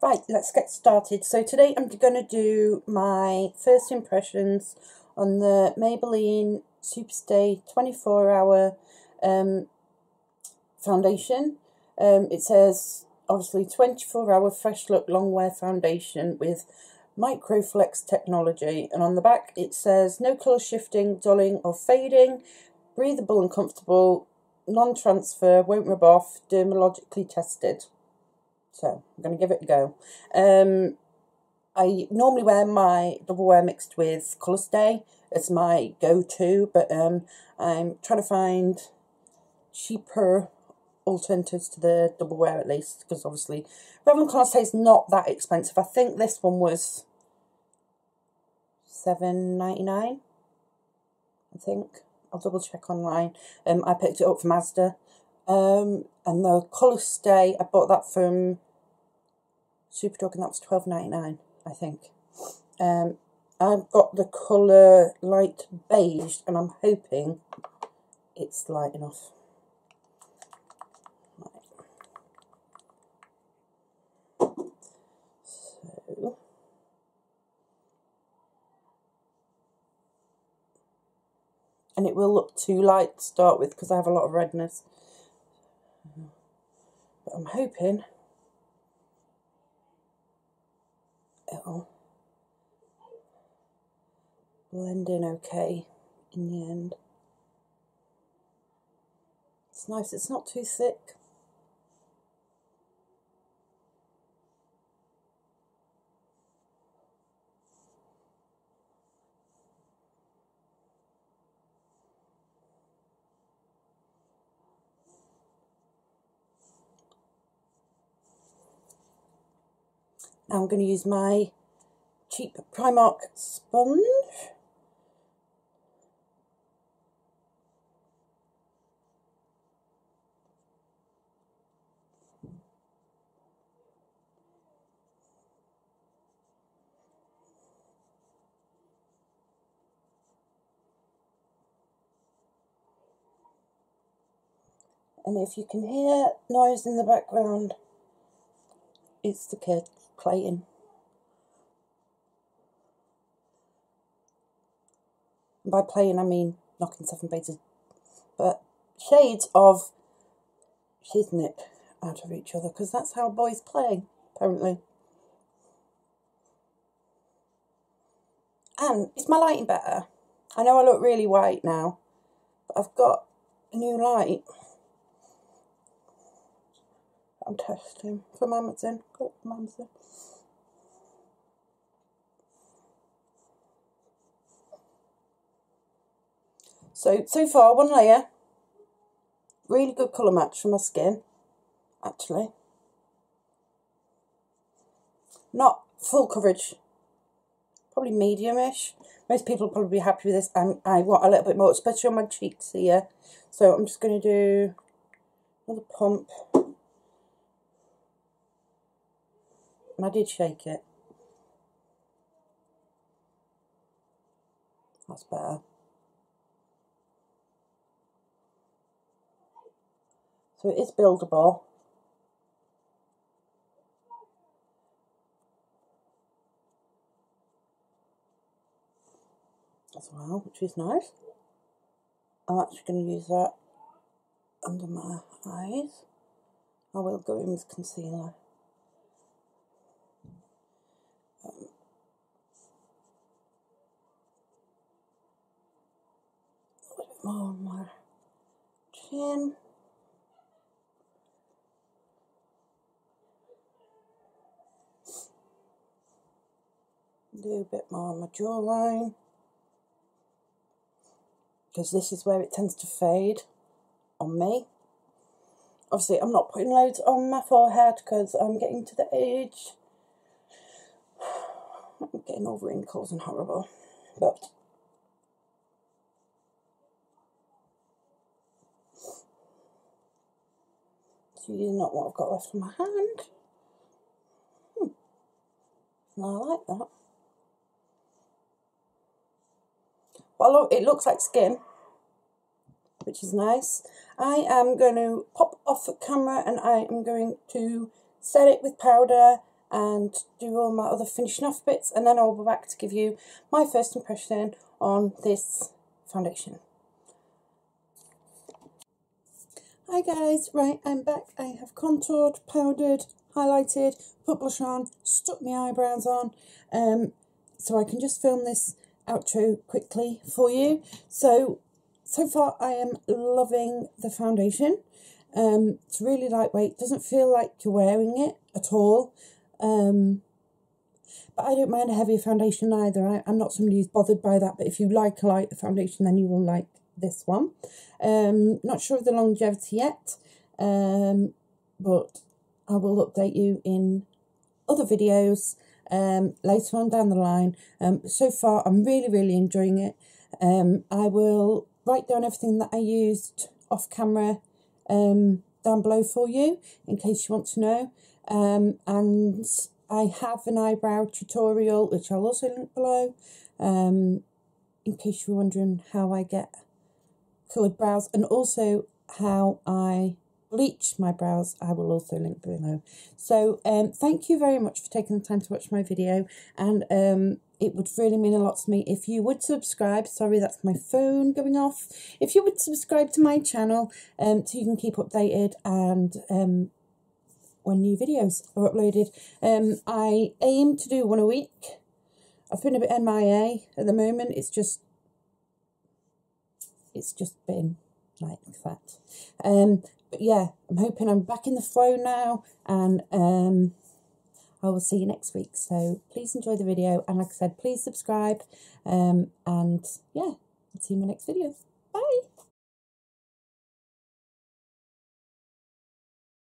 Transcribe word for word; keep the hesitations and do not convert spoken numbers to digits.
Right, let's get started. So today I'm going to do my first impressions on the Maybelline Superstay twenty-four hour um, foundation. Um, it says, obviously, twenty-four hour fresh look long wear foundation with Microflex technology. And on the back it says, no colour shifting, dulling or fading, breathable and comfortable, non-transfer, won't rub off, dermatologically tested. So I'm going to give it a go. Um, I normally wear my double wear mixed with Colourstay as my go-to, but um, I'm trying to find cheaper alternatives to the double wear at least, because obviously Revlon Colourstay is not that expensive. I think this one was seven ninety-nine, I think. I'll double check online. Um, I picked it up from Asda. Um, and the Colourstay, I bought that from Superdrug, and that was twelve ninety-nine, I think. Um, I've got the colour light beige, and I'm hoping it's light enough. Right. So. And it will look too light to start with, because I have a lot of redness. But I'm hoping it'll blend in okay in the end. It's nice, it's not too thick. Now I'm going to use my cheap Primark sponge. And if you can hear noise in the background, it's the kids playing. And by playing I mean knocking seven bases, but shades of shiznip out of each other, because that's how boys play, apparently. And is my lighting better? I know I look really white now, but I've got a new light. I'm testing for Mamasin. Got it for Mamasin. So, so far, one layer. Really good colour match for my skin, actually. Not full coverage. Probably medium-ish. Most people will probably be happy with this. And I want a little bit more, especially on my cheeks here. So I'm just going to do another pump. And I did shake it. That's better. So it is buildable. As well, which is nice. I'm actually going to use that under my eyes. I will go in with concealer. On my chin, do a bit more on my jawline, because this is where it tends to fade on me. Obviously I'm not putting loads on my forehead, because I'm getting to the age, I'm getting all wrinkles and horrible, but you know what I've got left in my hand. Hmm. I like that. Well, it looks like skin, which is nice. I am going to pop off the camera and I am going to set it with powder and do all my other finishing off bits, and then I'll be back to give you my first impression on this foundation. Hi guys, right, I'm back. I have contoured, powdered, highlighted, put blush on, stuck my eyebrows on, um, so I can just film this outro quickly for you. So, so far I am loving the foundation. Um, it's really lightweight, doesn't feel like you're wearing it at all. Um, but I don't mind a heavier foundation either. I, I'm not somebody who's bothered by that, but if you like a lighter foundation, then you will like this one. Um, not sure of the longevity yet, um, but I will update you in other videos um, later on down the line. Um, so far, I'm really, really enjoying it. Um, I will write down everything that I used off camera um, down below for you, in case you want to know. Um, and I have an eyebrow tutorial, which I'll also link below, um, in case you're wondering how I get coloured brows, and also how I bleach my brows. I will also link below. So um, thank you very much for taking the time to watch my video, and um, it would really mean a lot to me if you would subscribe. Sorry, that's my phone going off. If you would subscribe to my channel, um, so you can keep updated and um, when new videos are uploaded. Um, I aim to do one a week. I've been a bit M I A at the moment. It's just, it's just been like that. Um, but yeah, I'm hoping I'm back in the flow now, and um, I will see you next week. So please enjoy the video, and like I said, please subscribe. Um, and yeah, I'll see you in my next video. Bye.